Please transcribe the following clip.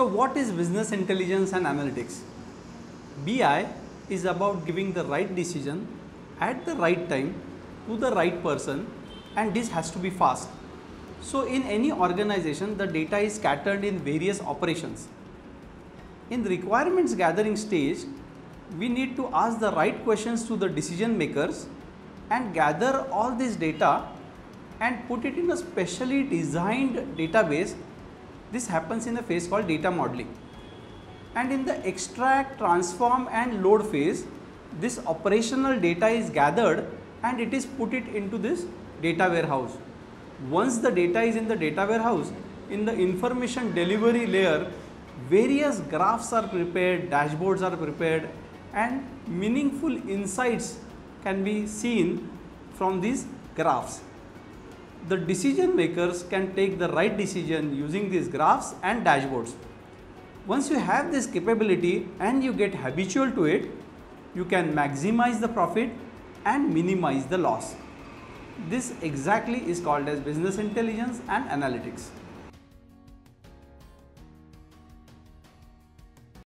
So what is business intelligence and analytics? BI is about giving the right decision at the right time to the right person, and this has to be fast. So in any organization, the data is scattered in various operations. In the requirements gathering stage, we need to ask the right questions to the decision makers and gather all this data and put it in a specially designed database. This happens in a phase called data modeling. And in the extract, transform and load phase, this operational data is gathered and it is put it into this data warehouse. Once the data is in the data warehouse, in the information delivery layer, various graphs are prepared, dashboards are prepared, and meaningful insights can be seen from these graphs. The decision makers can take the right decision using these graphs and dashboards. Once you have this capability and you get habitual to it, you can maximize the profit and minimize the loss. This exactly is called as business intelligence and analytics.